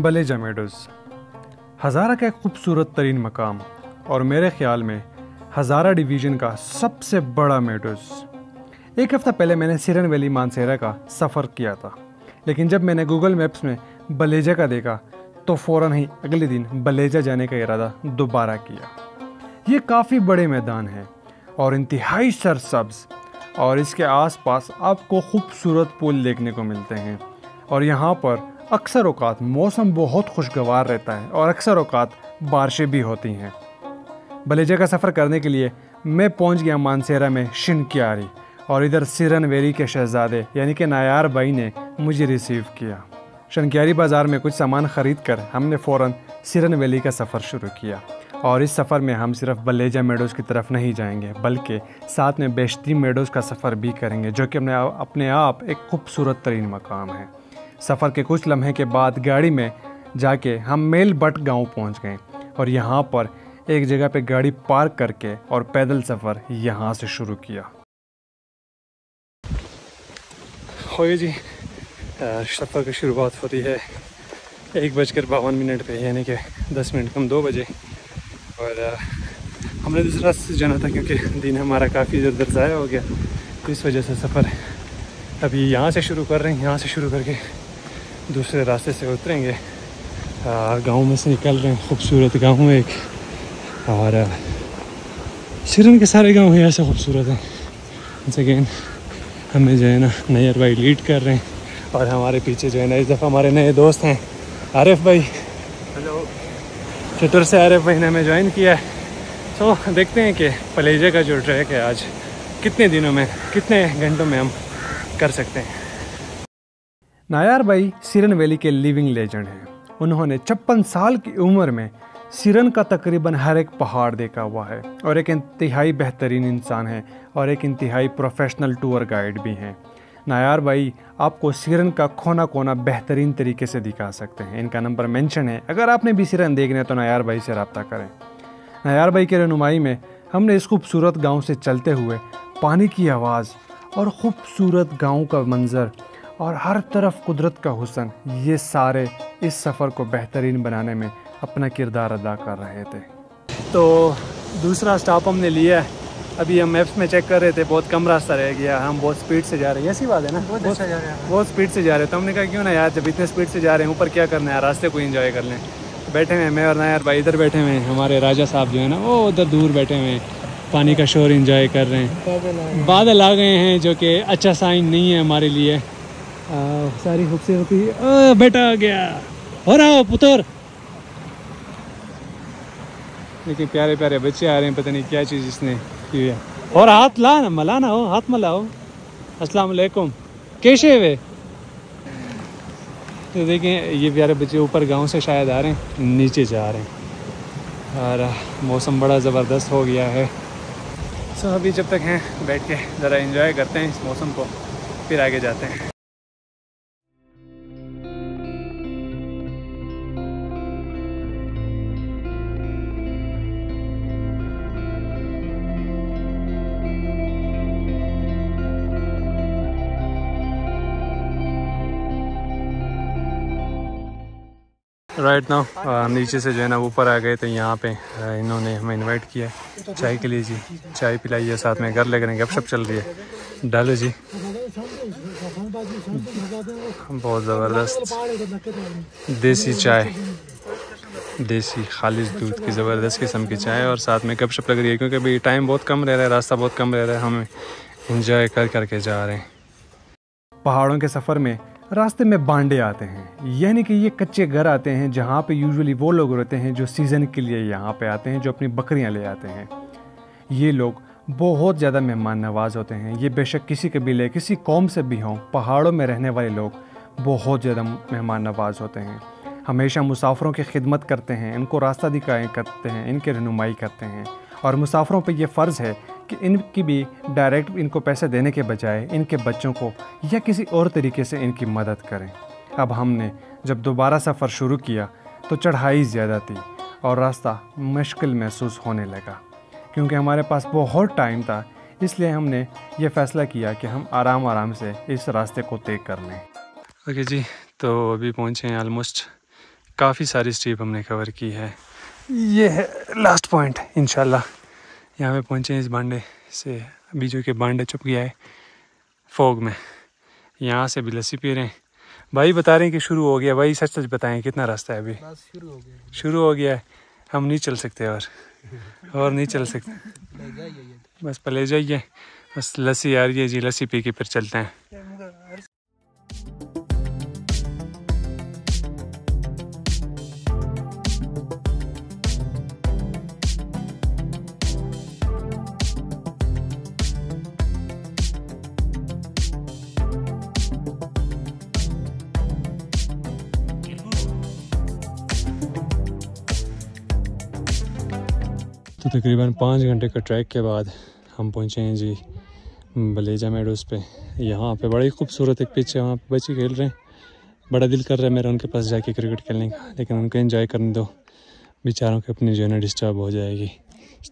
बलेजा meadows हज़ारा का एक ख़ूबसूरत तरीन मकाम और मेरे ख़्याल में हज़ारा डिवीज़न का सबसे बड़ा मेडोज़। एक हफ़्ता पहले मैंने सिरन वैली मानसेरा का सफ़र किया था, लेकिन जब मैंने गूगल मैप्स में बलेजा का देखा तो फ़ौरन ही अगले दिन बलेजा जाने का इरादा दोबारा किया। ये काफ़ी बड़े मैदान हैं और इंतहाई सरसब्ज़, और इसके आसपास आपको ख़ूबसूरत पुल देखने को मिलते हैं। और यहाँ पर अक्सर औक़ात मौसम बहुत खुशगवार रहता है और अक्सर औक़ात बारिशें भी होती हैं। बलेजा का सफ़र करने के लिए मैं पहुँच गया मानसेरा में शिनकियारी, और इधर सिरन वैली के शहज़ादे यानी कि नायार भाई ने मुझे रिसीव किया। शिनकियारी बाज़ार में कुछ सामान ख़रीद कर हमने फ़ौरन सिरन वैली का सफ़र शुरू किया। और इस सफ़र में हम सिर्फ बलेजा मेडोज़ की तरफ नहीं जाएंगे, बल्कि साथ में बेशती मेडोज़ का सफ़र भी करेंगे, जो कि अपने आप एक ख़ूबसूरत तरीन मकाम है। सफ़र के कुछ लम्हे के बाद गाड़ी में जाके हम मेलबट गांव पहुंच गए, और यहाँ पर एक जगह पे गाड़ी पार्क करके और पैदल सफ़र यहाँ से शुरू किया। होइए जी, सफ़र की शुरुआत होती है 1:52 पे, यानी कि 10 मिनट कम 2 बजे। और हमने दूसरा रास्ते जाना था क्योंकि दिन हमारा काफ़ी इधर उधर ज़ाया हो गया, तो इस वजह से सफ़र अभी यहाँ से शुरू कर रहे हैं। यहाँ से शुरू करके दूसरे रास्ते से उतरेंगे, गांव में से निकल रहे हैं। खूबसूरत गांव है एक, और सिरन के सारे गांव है ऐसे खूबसूरत हैं। इनसे अगेन हमें जो है ना नैयर भाई लीड कर रहे हैं, और हमारे पीछे जो है ना इस दफ़ा हमारे नए दोस्त हैं आरिफ भाई। हेलो, चतुर से आरिफ भाई ने हमें ज्वाइन किया है। तो देखते हैं कि बलेजा का जो ट्रैक है आज कितने दिनों में, कितने घंटों में हम कर सकते हैं। नायार भाई सिरन वैली के लिविंग लेजेंड हैं। उन्होंने 56 साल की उम्र में सिरन का तकरीबन हर एक पहाड़ देखा हुआ है, और एक इंतहाई बेहतरीन इंसान है और एक इंतहाई प्रोफेशनल टूर गाइड भी हैं। नायार भाई आपको सिरन का कोना कोना बेहतरीन तरीके से दिखा सकते हैं। इनका नंबर मेंशन है, अगर आपने भी सिरन देखना है तो नायार भाई से रब्ता करें। नायार भाई के रहनुमाई में हमने इस खूबसूरत गांव से चलते हुए पानी की आवाज़ और ख़ूबसूरत गांव का मंज़र और हर तरफ कुदरत का हुस्न, ये सारे इस सफ़र को बेहतरीन बनाने में अपना किरदार अदा कर रहे थे। तो दूसरा स्टॉप हमने लिया है। अभी हम मैप्स में चेक कर रहे थे, बहुत कम रास्ता रह गया, हम बहुत स्पीड से जा रहे हैं। ऐसी बात है ना, बहुत स्पीड से जा रहे हैं। तो हमने कहा क्यों ना यार, जब इतने स्पीड से जा रहे हैं ऊपर क्या करना है, रास्ते को एंजॉय कर लें। बैठे हुए मैं और नायार भाई इधर बैठे हुए हैं, हमारे राजा साहब जो है ना वो उधर दूर बैठे हुए हैं, पानी का शोर एंजॉय कर रहे हैं। बादल आ गए हैं जो कि अच्छा साइन नहीं है हमारे लिए। सारी खूबसूरती बेटा आ गया हो रहा हो पुत्र। लेकिन प्यारे प्यारे बच्चे आ रहे हैं, पता नहीं क्या चीज़ इसने की है। और हाथ ला ना मलाना हो, हाथ मलाओ। अस्सलाम वालेकुम, कैसे हुए? तो देखें ये प्यारे बच्चे ऊपर गांव से शायद आ रहे हैं, नीचे जा रहे हैं, और मौसम बड़ा ज़बरदस्त हो गया है। सो अभी जब तक हैं बैठ के ज़रा एंजॉय करते हैं इस मौसम को, फिर आगे जाते हैं। राइट नाउ नीचे से जो है ना ऊपर आ गए, तो यहाँ पे इन्होंने हमें इनवाइट किया चाय के लिए जी। चाय पिलाई है, साथ में घर लग रहे हैं, गपशप चल रही है। डालो जी, बहुत ज़बरदस्त देसी चाय, देसी खालिश दूध की ज़बरदस्त किस्म की चाय, और साथ में गपशप लग रही है। क्योंकि अभी टाइम बहुत कम रह रहा है, रास्ता बहुत कम रह रहा है, हम इंजॉय कर करके जा रहे हैं। पहाड़ों के सफ़र में रास्ते में बांडे आते हैं, यानी कि ये कच्चे घर आते हैं जहाँ पे यूजुअली वो लोग रहते हैं जो सीज़न के लिए यहाँ पे आते हैं, जो अपनी बकरियाँ ले आते हैं। ये लोग बहुत ज़्यादा मेहमान नवाज होते हैं। ये बेशक किसी कबीले, किसी कौम से भी हों, पहाड़ों में रहने वाले लोग बहुत ज़्यादा मेहमान नवाज होते हैं। हमेशा मुसाफिरों की खिदमत करते हैं, इनको रास्ता दिखाएँ करते हैं, इनकी रहनुमाई करते हैं। और मुसाफिरों पर यह फ़र्ज़ है कि इनकी भी डायरेक्ट इनको पैसे देने के बजाय इनके बच्चों को या किसी और तरीके से इनकी मदद करें। अब हमने जब दोबारा सफ़र शुरू किया तो चढ़ाई ज़्यादा थी और रास्ता मुश्किल महसूस होने लगा। क्योंकि हमारे पास बहुत टाइम था, इसलिए हमने ये फ़ैसला किया कि हम आराम आराम से इस रास्ते को तय कर लें। ओके जी, तो अभी पहुँचे हैं ऑलमोस्ट काफ़ी सारी स्ट्रीप हमने कवर की है। ये है लास्ट पॉइंट इंशाल्लाह। यहाँ पे पहुँचे इस बांडे से, अभी जो कि बांडे छुप गया है फोग में। यहाँ से भी लस्सी पी रहे हैं। भाई बता रहे हैं कि शुरू हो गया। भाई सच सच बताएं कितना रास्ता है अभी? शुरू हो गया है। हम नहीं चल सकते और नहीं चल सकते, बस पले जाइए। बस लस्सी आ रही है जी, लस्सी पी के फिर चलते हैं। तो तकरीबन 5 घंटे का ट्रैक के बाद हम पहुँचे हैं जी बलेजा मेडोज़ पे। यहाँ पे बड़ी खूबसूरत एक पिच है, वहाँ पे बच्चे खेल रहे हैं। बड़ा दिल कर रहा है मेरा उनके पास जाके क्रिकेट खेलने का, लेकिन उनको एंजॉय करने दो, बेचारों की अपनी जो है ना डिस्टर्ब हो जाएगी।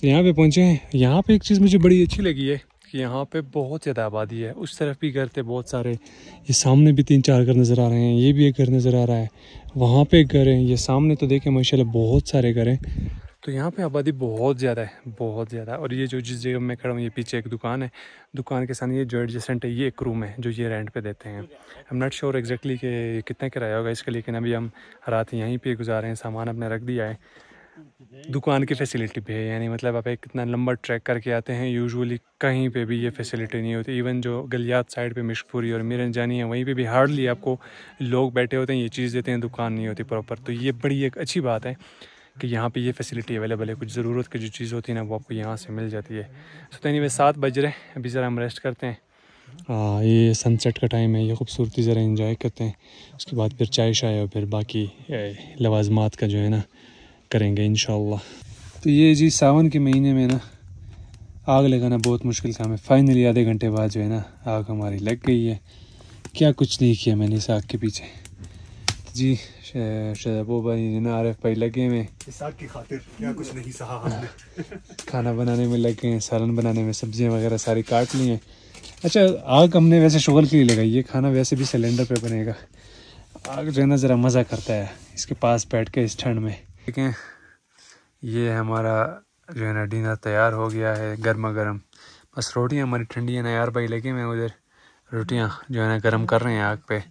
तो यहाँ पे पहुँचे हैं। यहाँ पे एक चीज़ मुझे बड़ी अच्छी लगी है कि यहाँ पे बहुत ज़्यादा आबादी है। उस तरफ भी घर थे बहुत सारे, ये सामने भी 3-4 घर नज़र आ रहे हैं, ये भी एक घर नज़र आ रहा है, वहाँ पर एक घर है, ये सामने तो देखें माशाल्लाह बहुत सारे घर हैं। तो यहाँ पे आबादी बहुत ज़्यादा है, बहुत ज़्यादा। और ये जो जिस जगह मैं खड़ा हूँ, ये पीछे एक दुकान है, दुकान के सामने ये जो एडजेसेंट है ये एक रूम है जो ये रेंट पे देते हैं। I am not sure exactly कि कितना किराया होगा इसका, लेकिन अभी हम रात यहीं पे गुजारे हैं। सामान अपने रख दिया है, दुकान की फ़ैसिलिटी भी है, यानी मतलब आप एक इतना लंबा ट्रैक करके आते हैं, यूजुअली कहीं पे भी ये फैसिलिटी नहीं होती। इवन जो गलियात साइड पे मिशपुरी और मीरंजानी है, वहीं पे भी हार्डली आपको लोग बैठे होते हैं, ये चीज़ देते हैं, दुकान नहीं होती प्रॉपर। तो ये बड़ी एक अच्छी बात है कि यहाँ पे ये फैसिलिटी अवेलेबल है। कुछ ज़रूरत की जो चीज़ होती है ना, वो आपको यहाँ से मिल जाती है। सो तो एनीवे 7 बज रहे हैं, अभी ज़रा हम रेस्ट करते हैं। ये सनसेट का टाइम है, ये खूबसूरती ज़रा एंजॉय करते हैं। उसके बाद फिर चाय शाय और फिर बाकी लवाजमात का जो है ना करेंगे इंशाल्लाह। तो ये जी सावन के महीने में ना आग लगाना बहुत मुश्किल काम है। फाइनली आधे घंटे बाद जो है ना आग हमारी लग गई है। क्या कुछ नहीं किया मैंने इस आग के पीछे जी। शहजाबो भाई ना आरिफ भाई लगे हुए इस आग की खातिर, क्या कुछ नहीं सहा हमने। खाना बनाने में लग गए हैं, सालन बनाने में, सब्जियां वगैरह सारी काट ली हैं। अच्छा, आग हमने वैसे शुगल के लिए लगाई है, खाना वैसे भी सिलेंडर पे बनेगा। आग जो है ना ज़रा मज़ा करता है इसके पास बैठ के इस ठंड में। ठीक है, ये हमारा जो है ना डिनर तैयार हो गया है, गर्मा गर्म। बस रोटियाँ हमारी ठंडी है, नायार भाई लगे हुए उधर रोटियाँ जो है ना गर्म कर रहे हैं आग पे।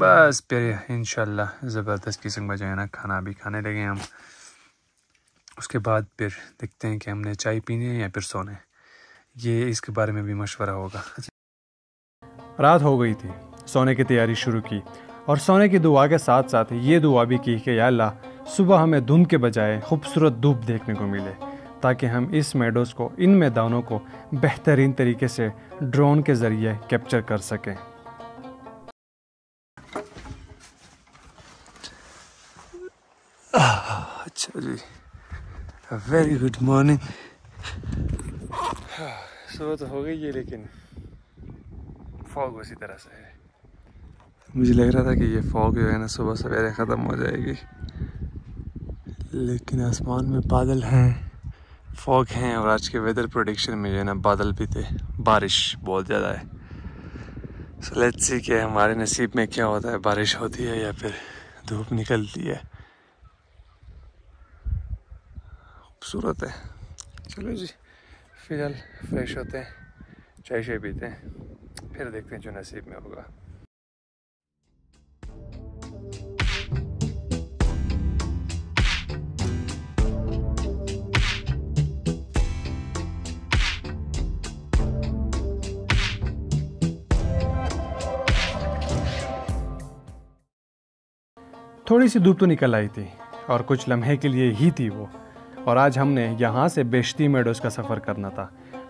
बस फिर इंशाल्लाह ज़बरदस्त किस्म का जो है ना खाना भी खाने लगे हम। उसके बाद फिर देखते हैं कि हमने चाय पीनी है या फिर सोने, ये इसके बारे में भी मशवरा होगा। रात हो गई थी, सोने की तैयारी शुरू की और सोने की दुआ के साथ साथ ये दुआ भी की कि या अल्लाह सुबह हमें धुंध के बजाय खूबसूरत धूप देखने को मिले, ताकि हम इस मेडोज़ को, इन मैदानों को बेहतरीन तरीके से ड्रोन के ज़रिए कैप्चर कर सकें। अच्छा जी, वेरी गुड मॉर्निंग। सुबह तो हो गई है लेकिन फॉग उसी तरह से है। मुझे लग रहा था कि ये फॉग जो है ना सुबह सवेरे ख़त्म हो जाएगी, लेकिन आसमान में बादल हैं, फॉग हैं। और आज के वेदर प्रेडिक्शन में जो है ना बादल भी थे, बारिश बहुत ज़्यादा है। सो लेट्स सी कि हमारे नसीब में क्या होता है, बारिश होती है या फिर धूप निकलती है। खूबसूरत है। चलो जी, फिलहाल फ्रेश होते हैं, चाय शाय पीते हैं, फिर देखते हैं जो नसीब में होगा। थोड़ी सी धूप तो निकल आई थी और कुछ लम्हे के लिए ही थी वो। और आज हमने यहाँ से बेशती मेडोज़ का सफ़र करना था।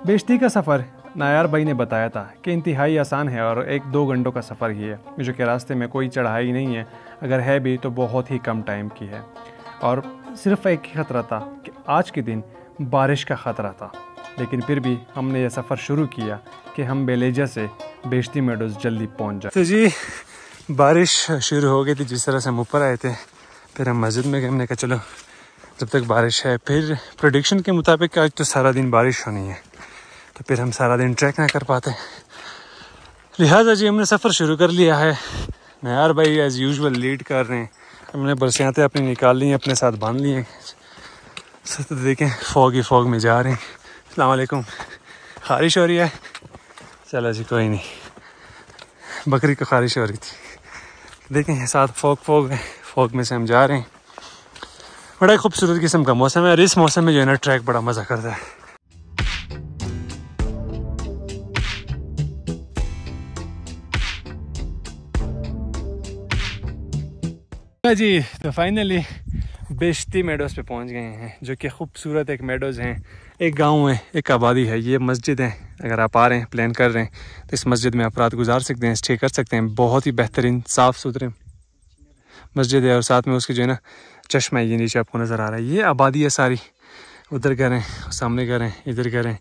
बेशती का सफ़र नायार भाई ने बताया था कि इंतहाई आसान है और 1-2 घंटों का सफ़र ही है, जो कि रास्ते में कोई चढ़ाई नहीं है, अगर है भी तो बहुत ही कम टाइम की है। और सिर्फ एक ही ख़तरा था कि आज के दिन बारिश का ख़तरा था, लेकिन फिर भी हमने यह सफ़र शुरू किया कि हम बेलेजा से बेशती मेडोज़ जल्दी पहुँच जाए। तो जी बारिश शुरू हो गई थी, जिस तरह से हम ऊपर आए थे, फिर हम मस्जिद में गए, हमने कहा चलो जब तक बारिश है। फिर प्रेडिक्शन के मुताबिक आज तो सारा दिन बारिश होनी है, तो फिर हम सारा दिन ट्रैक ना कर पाते, लिहाजा जी हमने सफ़र शुरू कर लिया है। नायार भाई एज़ यूजुअल लीड कर रहे हैं हमने बरसियातें अपनी निकाल ली हैं, अपने साथ बांध ली हैं। तो देखें फॉग ही फॉग में जा रहे हैं। अस्सलाम वालेकुम। ख़ारिश हो रही है, चलो जी कोई नहीं, बकरी को ख़ारिश हो रही थी। देखें साथ फॉग फॉग है, फॉग में से हम जा रहे हैं। बड़ा खूबसूरत किस्म का मौसम है और इस मौसम में जो है ना ट्रैक बड़ा मज़ा करता है। जी तो फाइनली बेशती मेडोज़ पे पहुंच गए हैं, जो कि ख़ूबसूरत एक मेडोज़ हैं, एक गांव है, एक आबादी है। ये मस्जिद है, अगर आप आ रहे हैं, प्लान कर रहे हैं तो इस मस्जिद में आप रात गुजार सकते हैं, स्टे कर सकते हैं। बहुत ही बेहतरीन साफ़ सुथरे मस्जिद है और साथ में उसके जो है ना चश्मा है, ये नीचे आपको नज़र आ रहा है। ये आबादी है सारी, उधर करें, सामने करें, इधर करें,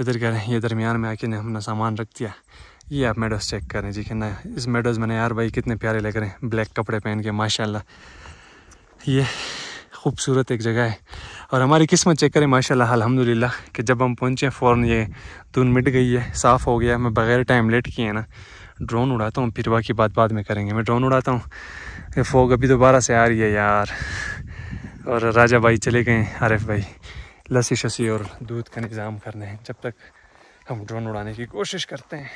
उधर करें, ये दरमियान में आके ने हमने सामान रख दिया। ये आप मेडोज़ चेक करें जी कि ना इस मेडोज़ में नयार भाई कितने प्यारे लग रहे हैं, ब्लैक कपड़े पहन के माशाल्लाह। ये खूबसूरत एक जगह है और हमारी किस्मत चेक करें माशाल्लाह अल्हम्दुलिल्लाह कि जब हम पहुँचे फ़ौरन ये धुन मिट गई है, साफ़ हो गया। मैं बग़ैर टाइम लेट किए ना ड्रोन उड़ाता हूँ, फिर बाकी बात बाद में करेंगे। मैं ड्रोन उड़ाता हूँ। ये फ़ोग अभी दोबारा से आ रही है यार। और राजा भाई चले गए, आरिफ भाई लस्सी शसी और दूध का इंतज़ाम करने हैं। जब तक हम ड्रोन उड़ाने की कोशिश करते हैं,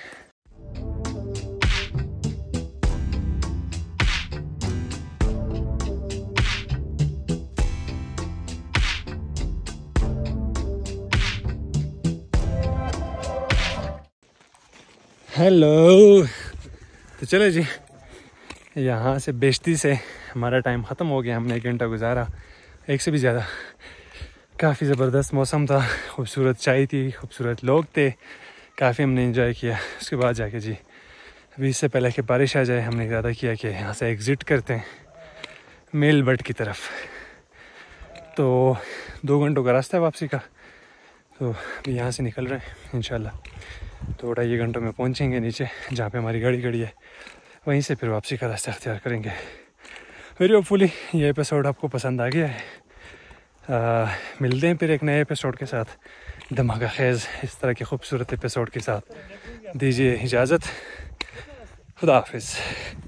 हेलो। तो चलो जी, यहाँ से बेशती से हमारा टाइम ख़त्म हो गया। हमने 1 घंटा गुजारा, 1 से भी ज़्यादा। काफ़ी ज़बरदस्त मौसम था, खूबसूरत चाय थी, खूबसूरत लोग थे, काफ़ी हमने एंजॉय किया। उसके बाद जाके जी अभी इससे पहले कि बारिश आ जाए हमने इरादा किया कि यहाँ से एग्ज़िट करते हैं मेलबट की तरफ। तो 2 घंटों का रास्ता है वापसी का। तो अभी यहाँ से निकल रहे हैं, इंशाल्लाह 2-2.5 घंटों में पहुँचेंगे नीचे जहाँ पे हमारी गाड़ी खड़ी है। वहीं से फिर वापसी का रास्ता अख्तियार करेंगे। फिर होपफुली ये एपिसोड आपको पसंद आ गया है। मिलते हैं फिर एक नए एपिसोड के साथ, धमाका खेज़ इस तरह के खूबसूरत एपिसोड के साथ। दीजिए इजाज़त, खुदा हाफिज़।